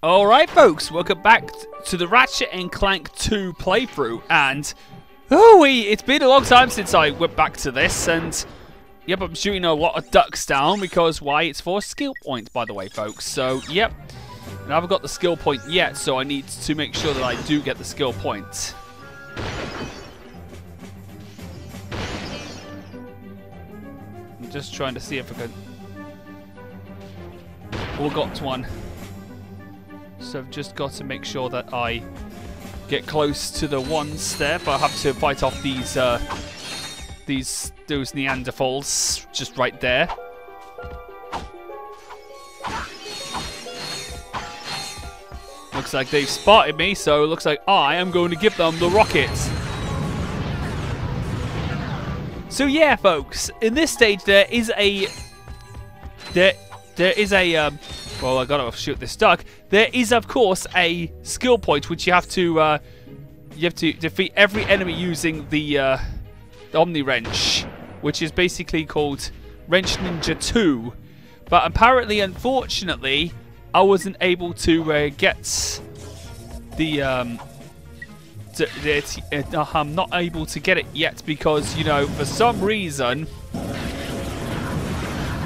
Alright folks, welcome back to the Ratchet and Clank 2 playthrough, and it's been a long time since I went back to this, and yep, I'm shooting a lot of ducks down because why? It's for skill points, by the way folks, so yep, and I haven't got the skill point yet, so I need to make sure that I do get the skill point. I'm just trying to see if I can... Oh, got one. So I've just got to make sure that I get close to the ones there, but I have to fight off those Neanderthals just right there. Looks like they've spotted me, so it looks like I am going to give them the rocket. So yeah, folks, in this stage there is a well, I gotta shoot this duck. There is, of course, a skill point which you have to defeat every enemy using the Omni Wrench, which is basically called Wrench Ninja 2. But apparently, unfortunately, I wasn't able to get the. I'm not able to get it yet because, you know, for some reason.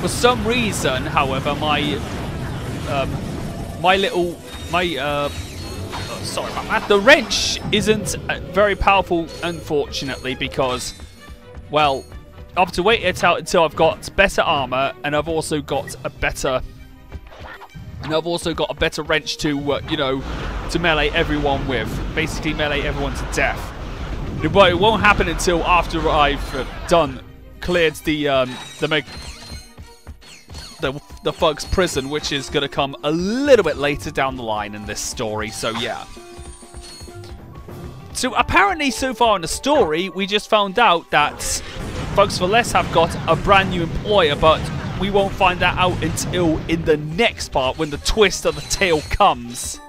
For some reason, however, sorry about that. The wrench isn't very powerful, unfortunately, because, well, I have to wait it out until I've got better armor, and I've also got a better, wrench to, you know, to melee everyone with. Basically, melee everyone to death. But it won't happen until after I've cleared the Fug's prison, which is going to come a little bit later down the line in this story, so yeah. So apparently so far in the story, we just found out that Fug's for Less have got a brand new employer, but we won't find that out until in the next part when the twist of the tale comes.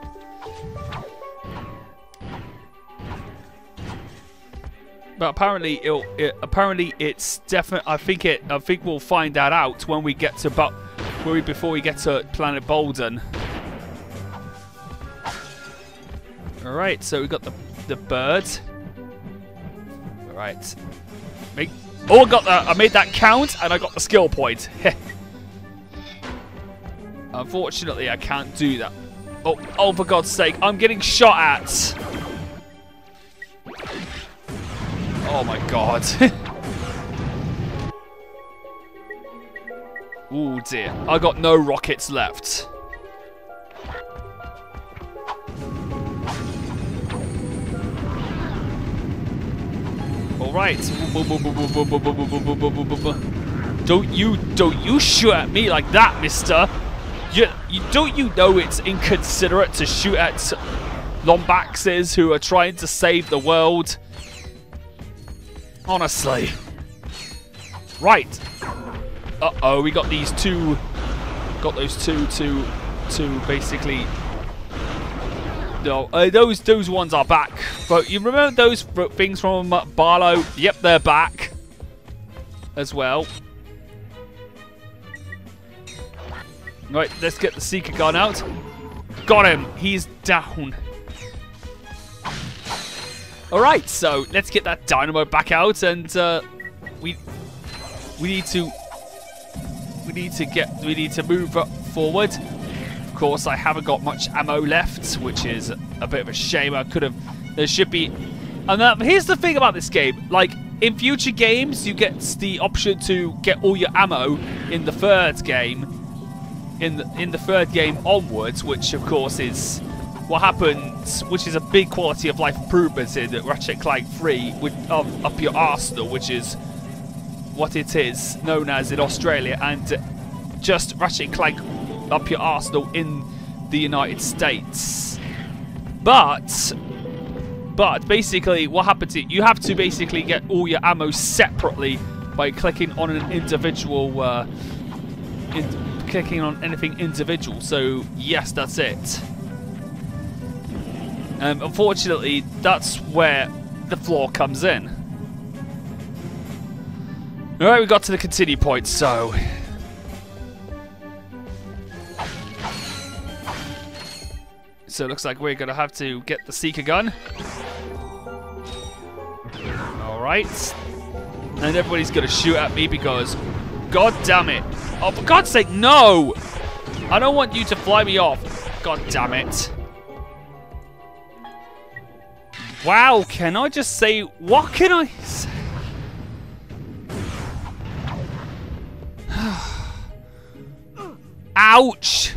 But apparently, it's definitely. I think we'll find that out when we get to. But before we get to Planet Bolden. All right. So we got the bird. All right. I made that count, and I got the skill point. Unfortunately, I can't do that. Oh, for God's sake! I'm getting shot at. Oh my God. Oh dear. I got no rockets left. Alright. Don't you shoot at me like that, mister. Don't you know it's inconsiderate to shoot at Lombaxes who are trying to save the world? Honestly. Right. Uh-oh, we got these two... Got those two to basically... No, those ones are back. But you remember those things from Barlow? Yep, they're back. As well. Right, let's get the seeker gun out. Got him. He's down. Alright, so let's get that dynamo back out, and we need to move forward. Of course, I haven't got much ammo left, which is a bit of a shame. I could have. There should be. And here's the thing about this game: like in future games, you get the option to get all your ammo in the third game, in the third game onwards, which of course is. What happens, which is a big quality of life improvement in Ratchet Clank 3, with up your arsenal, which is what it is known as in Australia, and just Ratchet Clank up your arsenal in the United States. But basically, what happens is you have to basically get all your ammo separately by clicking on an individual, clicking on anything individual. So yes, that's it. Unfortunately, that's where the flaw comes in. Alright, we got to the continue point, so... So it looks like we're gonna have to get the seeker gun. Alright. And everybody's gonna shoot at me because, god damn it. Oh, for god's sake, no! I don't want you to fly me off. God damn it. Wow, can I just say, what can I say? Ouch!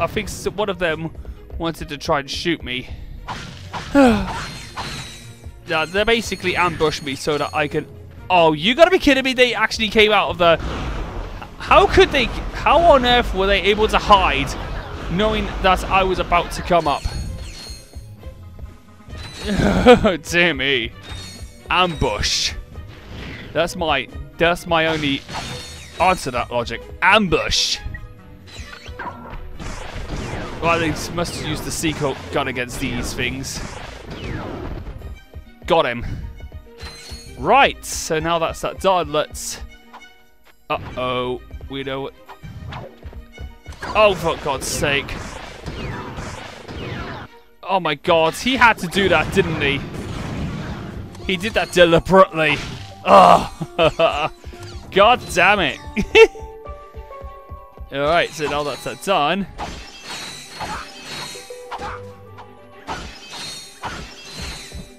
I think one of them wanted to try and shoot me. They basically ambushed me so that I can... Oh, you gotta be kidding me, they actually came out of the... How could they... How on earth were they able to hide knowing that I was about to come up? Dear me. Ambush. That's my only answer to that logic. Ambush. Well, they must use the seeker gun against these things. Got him. Right, so now that's that done, let's... Uh-oh, we know what... Oh, for god's sake. Oh my god, he had to do that, didn't he? He did that deliberately. Oh, god damn it. Alright, so now that's that done...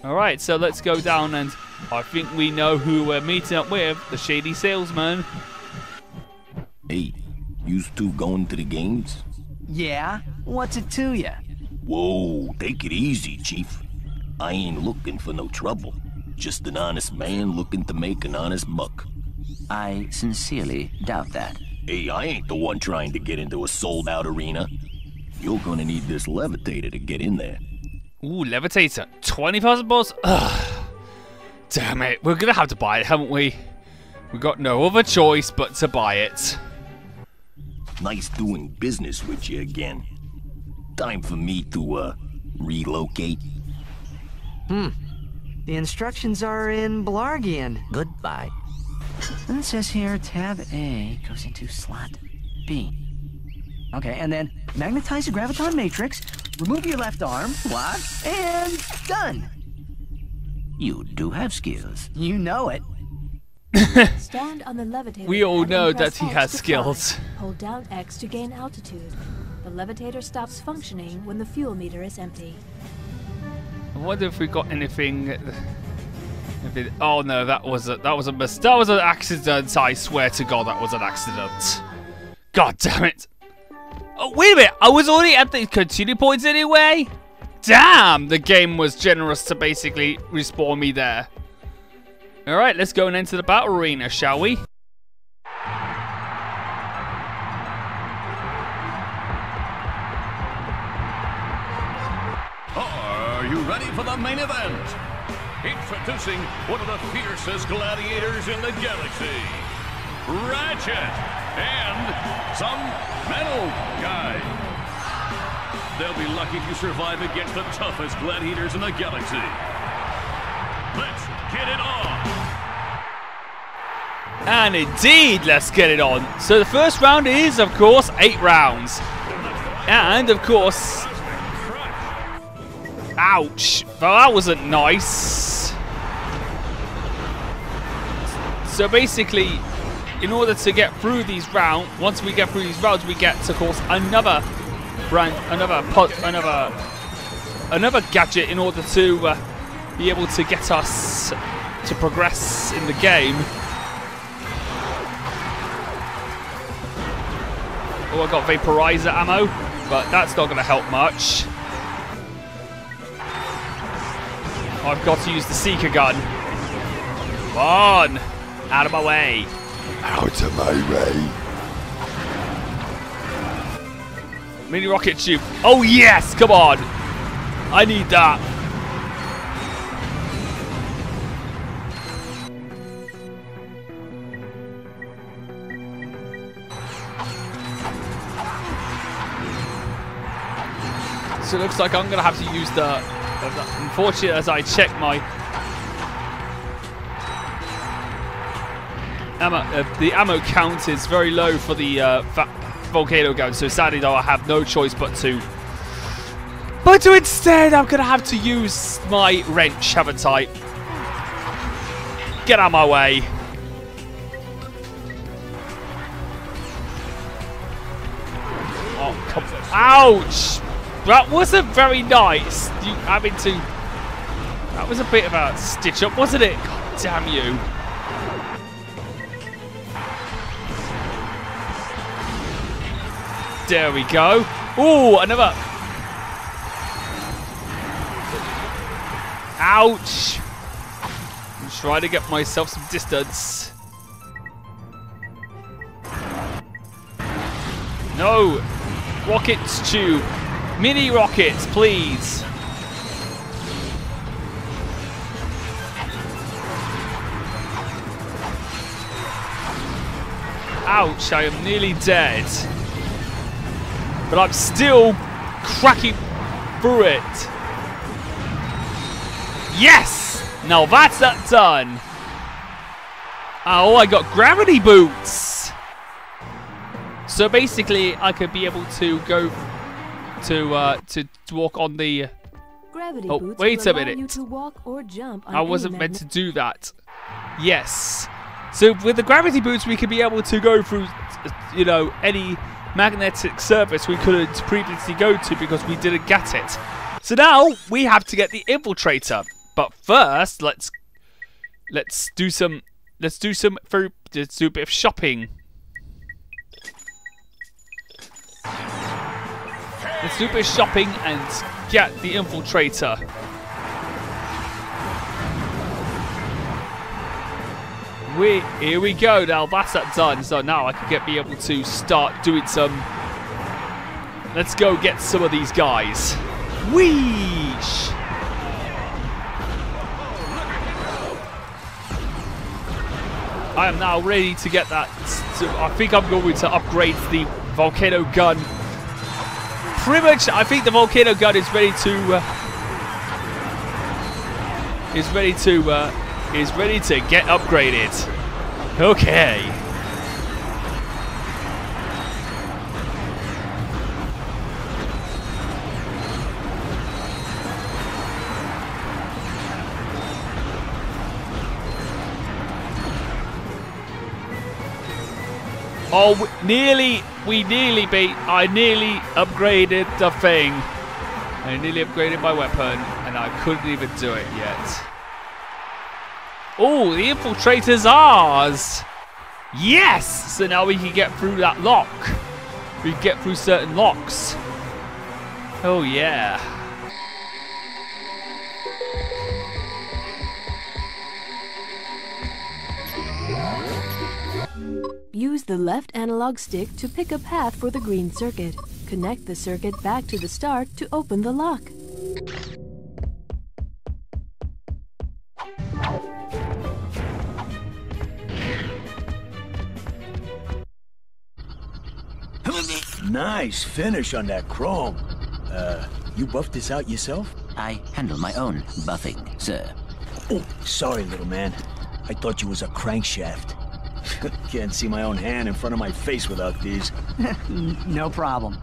Alright, so let's go down and I think we know who we're meeting up with, the shady salesman. Hey, you two going to the games? Yeah, what's it to ya? Whoa, take it easy, Chief. I ain't looking for no trouble. Just an honest man looking to make an honest buck. I sincerely doubt that. Hey, I ain't the one trying to get into a sold-out arena. You're gonna need this levitator to get in there. Ooh, levitator. 20,000 balls? Ugh. Damn it. We're going to have to buy it, haven't we? We've got no other choice but to buy it. Nice doing business with you again. Time for me to, relocate. The instructions are in Blargian. Goodbye. And it says here, tab A goes into slot B. Okay, and then magnetize the Graviton Matrix, remove your left arm, block, and done! You do have skills. You know it. Stand on the levitator. We all know that he has skills. Hold down X to gain altitude. The levitator stops functioning when the fuel meter is empty. I wonder if we got anything... Oh no, that was an accident, I swear to god that was an accident. God damn it! Oh, wait a minute, I was already at the continue points anyway? Damn, the game was generous to basically respawn me there. Alright, let's go and enter the battle arena, shall we? Are you ready for the main event? Introducing one of the fiercest gladiators in the galaxy, Ratchet and some... Metal guy. They'll be lucky if you survive against the toughest gladiators in the galaxy. Let's get it on. And indeed, let's get it on. So the first round is, of course, 8 rounds. And, of course... Ouch. Well, that wasn't nice. So basically... In order to get through these rounds, once we get through these rounds, we get, of course, another gadget in order to be able to get us to progress in the game. Oh, I got vaporizer ammo, but that's not going to help much. I've got to use the seeker gun. Come on, out of my way. Out of my way. Mini rocket tube. Oh yes, come on. I need that. So it looks like I'm going to have to use the... Unfortunately, as I check my... the ammo count is very low for the Volcano Gun, so sadly though I have no choice but to instead I'm gonna have to use my wrench, haven't I? Get out of my way. Oh, come on. Ouch! That wasn't very nice. You having to... That was a bit of a stitch up, wasn't it? God damn you. There we go. Ooh, another. Ouch. I'm trying to get myself some distance. No. Rockets tube. Mini rockets, please. Ouch, I am nearly dead. But I'm still cracking through it. Yes! Now that's that done. Oh, I got Gravity Boots. So basically, I could be able to go to walk on the... Gravity Boots wait a minute. You to walk or jump on I wasn't meant to do that. Yes. So with the Gravity Boots, we could be able to go through, you know, any magnetic surface we couldn't previously go to because we didn't get it. So now we have to get the infiltrator. But first, let's do a bit of shopping. Let's do a bit of shopping and get the infiltrator. Here we go now, that's that done. So now I can be able to start doing some... Let's go get some of these guys. Weesh! I am now ready to get that. So I think I'm going to upgrade the Volcano Gun. Pretty much, I think the Volcano Gun is ready to... is ready to get upgraded. Okay. Oh, I nearly upgraded the thing. I nearly upgraded my weapon and I couldn't even do it yet. Oh, the infiltrator's ours! Yes! So now we can get through that lock. We can get through certain locks. Oh, yeah. Use the left analog stick to pick a path for the green circuit. Connect the circuit back to the start to open the lock. Nice finish on that chrome. You buffed this out yourself? I handle my own buffing, sir. Oh, sorry, little man. I thought you was a crankshaft. Can't see my own hand in front of my face without these. No problem.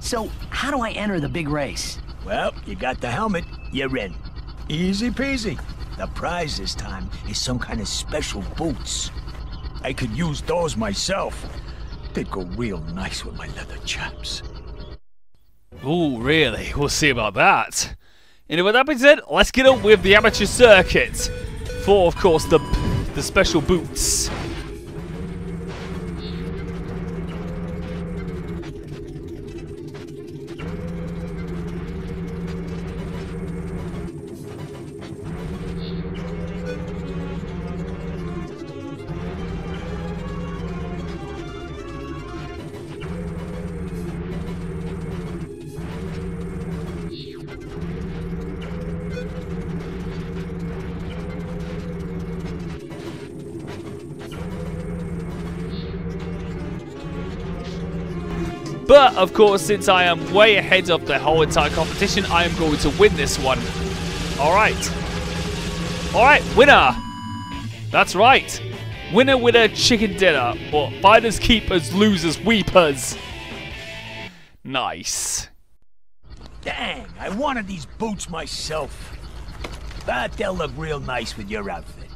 So, how do I enter the big race? Well, you got the helmet, you're in. Easy peasy. The prize this time is some kind of special boots. I could use those myself. They'd go real nice with my leather chaps. Ooh, really? We'll see about that. And with that being said, let's get on with the amateur circuit. For, of course, the special boots. But, of course, since I am way ahead of the whole entire competition, I am going to win this one. Alright. Alright, winner. That's right. Winner, winner, chicken dinner. Or finders, keepers, losers, weepers. Nice. Dang, I wanted these boots myself. But they'll look real nice with your outfit.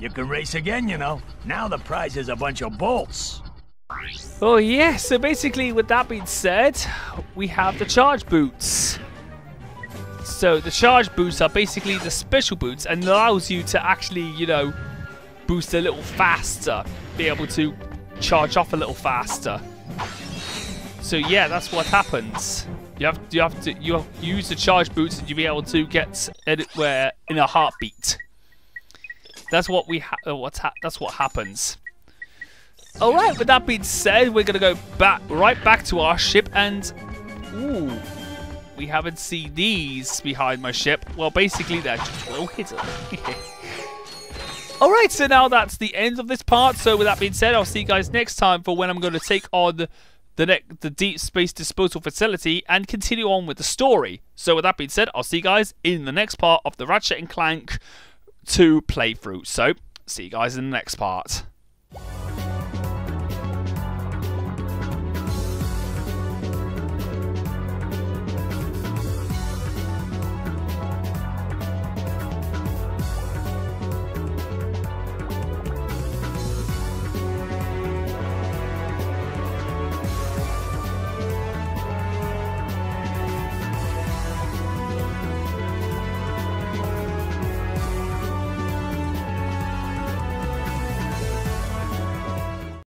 You can race again, you know. Now the prize is a bunch of bolts. Oh yeah, so basically with that being said, we have the charge boots. So the charge boots are basically the special boots and allows you to actually, you know, boost a little faster. Be able to charge off a little faster. So yeah, that's what happens. You use the charge boots and you'll be able to get anywhere in a heartbeat. That's what happens. Alright, with that being said, we're gonna go back back to our ship and ooh, we haven't seen these behind my ship. Well, basically they're just well hidden. Alright, so now that's the end of this part. So with that being said, I'll see you guys next time for when I'm gonna take on the Deep Space Disposal Facility and continue on with the story. So with that being said, I'll see you guys in the next part of the Ratchet and Clank 2 playthrough. So see you guys in the next part.